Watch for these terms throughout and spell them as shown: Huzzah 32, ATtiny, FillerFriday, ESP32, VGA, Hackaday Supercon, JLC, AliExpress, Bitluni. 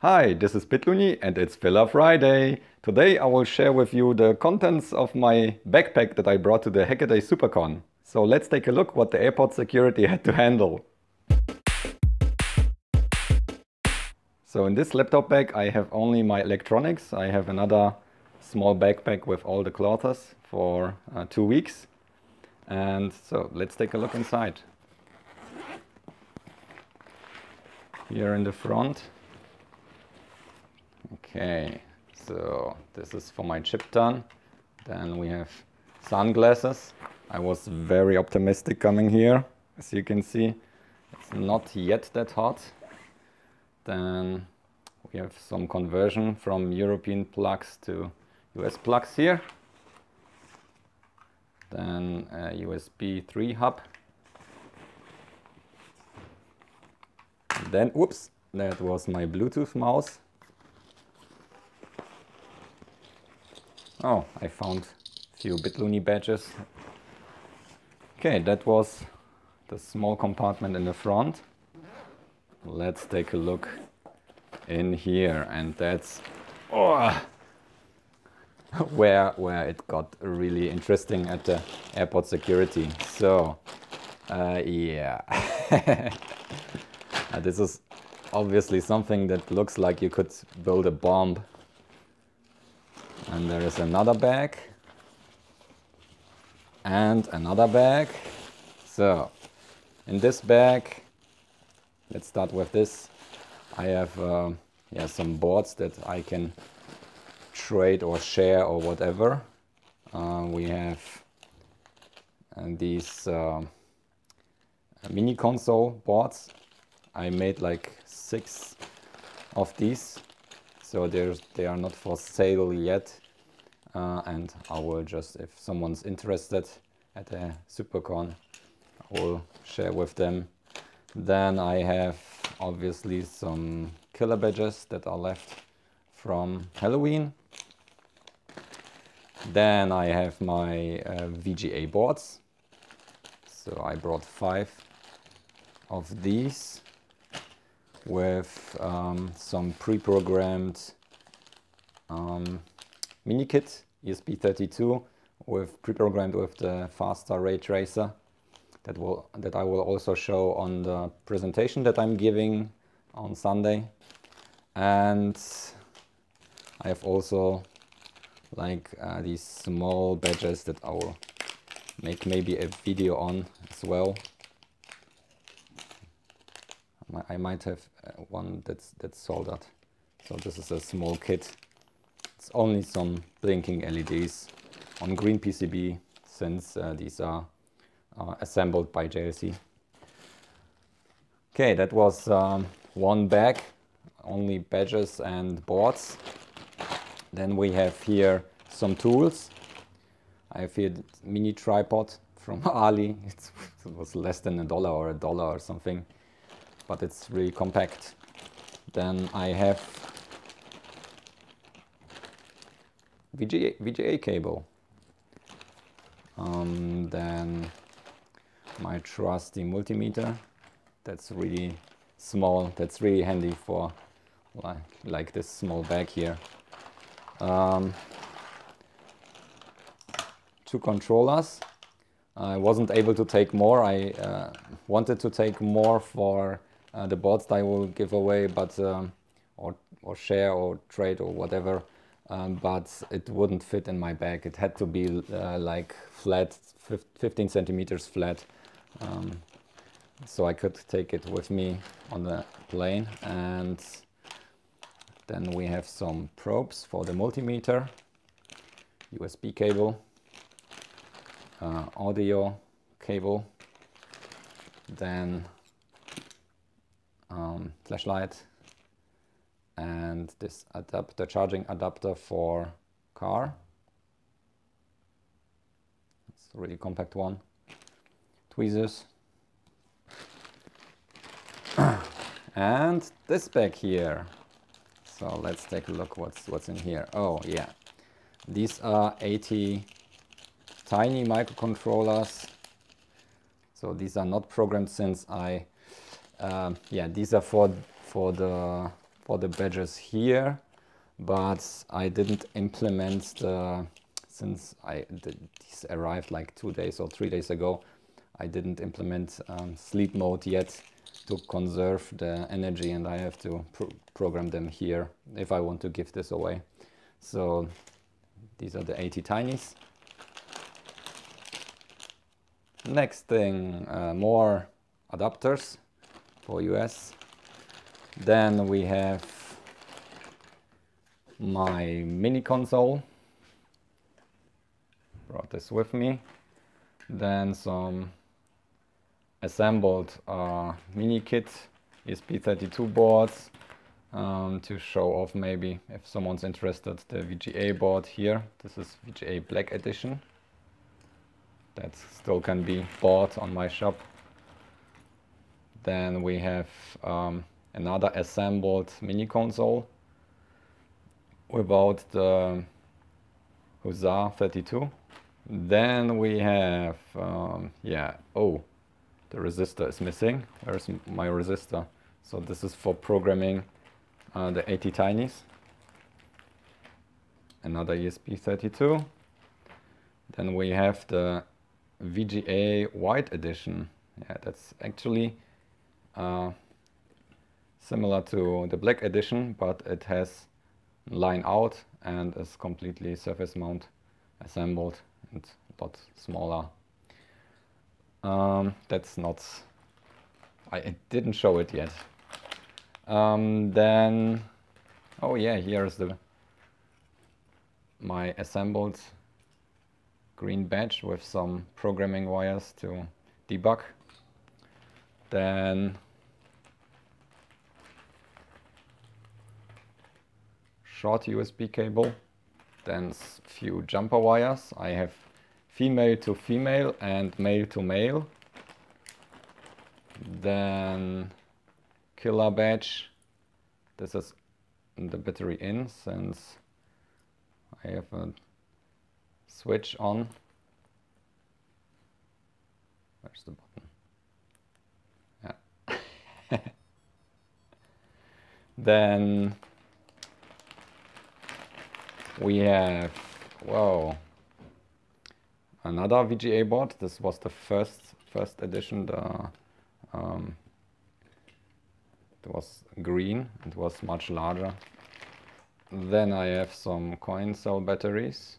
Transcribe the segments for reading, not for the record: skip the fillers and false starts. Hi, this is Bitluni and it's Filler Friday. Today I will share with you the contents of my backpack that I brought to the Hackaday Supercon. So let's take a look what the airport security had to handle. So in this laptop bag I have only my electronics. I have another small backpack with all the clothes for 2 weeks. And so let's take a look inside. Here in the front. Okay, so this is for my chip done. Then we have sunglasses. I was very optimistic coming here. As you can see, it's not yet that hot. Then we have some conversion from European plugs to US plugs here. Then a USB 3 hub. And then, whoops, that was my Bluetooth mouse. Oh, I found a few Bitluni badges. Okay, that was the small compartment in the front. Let's take a look in here, and that's where it got really interesting at the airport security. So, yeah, this is obviously something that looks like you could build a bomb. And there is another bag and another bag. So in this bag, let's start with this. I have some boards that I can trade or share or whatever. We have these mini console boards. I made like 6 of these. So they are not for sale yet, and I will just, if someone's interested at a Supercon, I will share with them. Then I have obviously some killer badges that are left from Halloween. Then I have my VGA boards, so I brought 5 of these. With some pre-programmed mini kit, ESP32, with pre-programmed with the faster ray tracer that I will also show on the presentation that I'm giving on Sunday. And I have also like these small badges that I will make maybe a video on as well. I might have one that's soldered. So this is a small kit. It's only some blinking LEDs on green PCB, since these are assembled by JLC. Okay, that was one bag, only badges and boards. Then we have here some tools. I have here a mini tripod from Ali. It was less than $1 or something. But it's really compact. Then I have VGA cable. Then my trusty multimeter. That's really small. That's really handy for like this small bag here. 2 controllers. I wasn't able to take more. I wanted to take more for the boards that I will give away, but or share or trade or whatever, but it wouldn't fit in my bag. It had to be like flat, 15 centimeters flat, so I could take it with me on the plane. And then we have some probes for the multimeter, USB cable, audio cable, then flashlight, and this adapter, charging adapter for car. It's a really compact one. Tweezers. And this bag here. So let's take a look what's in here. Oh yeah, these are ATtiny microcontrollers. So these are not programmed, since I these are for the for the badges here, but I didn't implement the, since these arrived like 2 days or 3 days ago, I didn't implement sleep mode yet to conserve the energy, and I have to program them here if I want to give this away. So these are the ATtiny. Next thing, more adapters for US. Then we have my mini console. Brought this with me. Then some assembled mini kit, ESP32 boards, to show off maybe if someone's interested, the VGA board here. This is VGA Black Edition. That still can be bought on my shop. Then we have another assembled mini console without the Huzzah 32. Then we have, oh, the resistor is missing. Where's my resistor? So this is for programming the ATtiny. Another ESP32. Then we have the VGA White Edition. Yeah, that's actually similar to the Black Edition, but it has line out and is completely surface mount assembled and a lot smaller. That's not, I didn't show it yet. Then, oh yeah, here's the my assembled green badge with some programming wires to debug. Then short USB cable, then few jumper wires. I have female to female and male to male. Then killer badge. This is the battery in, since I have a switch on. Where's the button? Yeah. Then we have, whoa, another VGA board. This was the first edition. It was green. It was much larger. Then I have some coin cell batteries.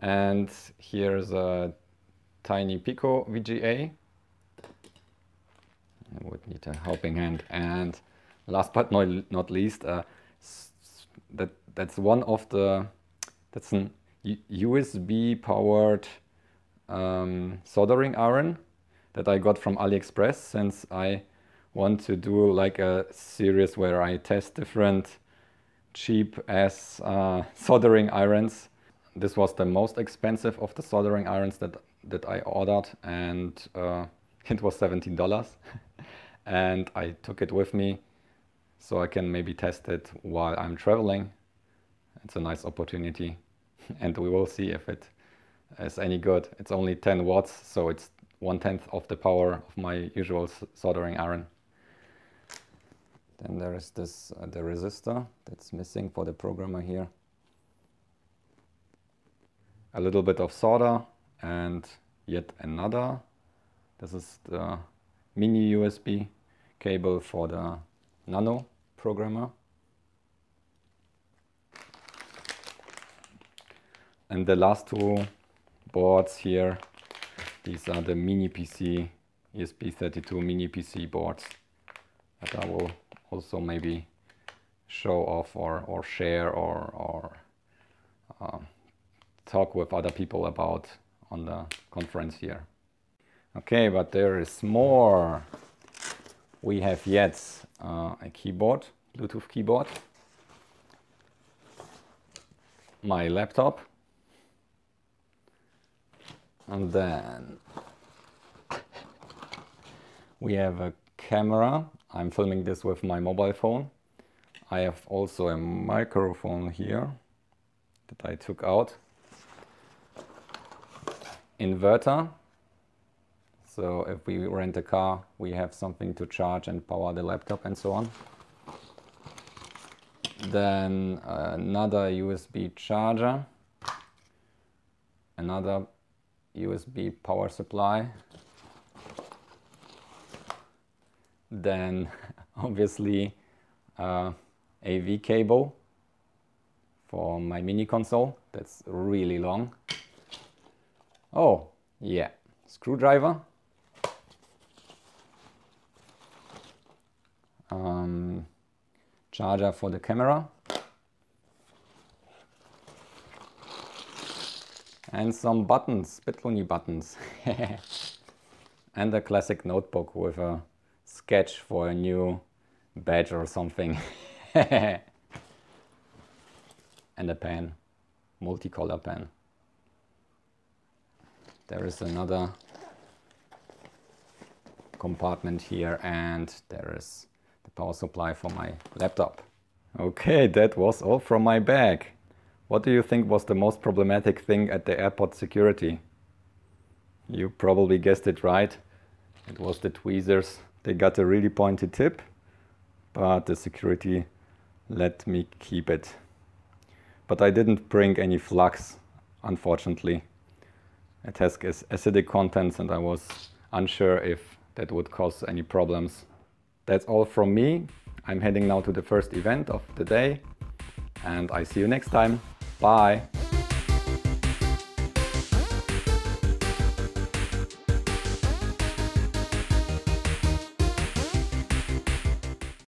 And here's a tiny Pico VGA. I would need a helping hand. And last but not least, that's one of the, that's an USB powered soldering iron that I got from AliExpress, since I want to do like a series where I test different cheap ass soldering irons. This was the most expensive of the soldering irons that I ordered, and it was $17. And I took it with me so I can maybe test it while I'm traveling. It's a nice opportunity, and we will see if it is any good. It's only 10 watts, so it's 1/10 of the power of my usual soldering iron. Then there is this the resistor that's missing for the programmer here. A little bit of solder, and yet another. This is the mini USB cable for the Nano programmer. And the last two boards here, these are the mini PC, ESP32 mini PC boards that I will also maybe show off or share or talk with other people about on the conference here. Okay, but there is more. We have yet a keyboard, Bluetooth keyboard, my laptop, and then we have a camera. I'm filming this with my mobile phone. I have also a microphone here that I took out. Inverter. So if we rent a car, we have something to charge and power the laptop and so on. Then another USB charger, another USB power supply, then obviously AV cable for my mini console, that's really long. Oh yeah, screwdriver, charger for the camera, and some buttons, Bitluni buttons, and a classic notebook with a sketch for a new badge or something, and a pen, multicolor pen. There is another compartment here, and there is the power supply for my laptop. Okay, that was all from my bag. What do you think was the most problematic thing at the airport security? You probably guessed it right. It was the tweezers. They got a really pointy tip, but the security let me keep it. But I didn't bring any flux, unfortunately. It has acidic contents and I was unsure if that would cause any problems. That's all from me. I'm heading now to the first event of the day and I see you next time. Bye!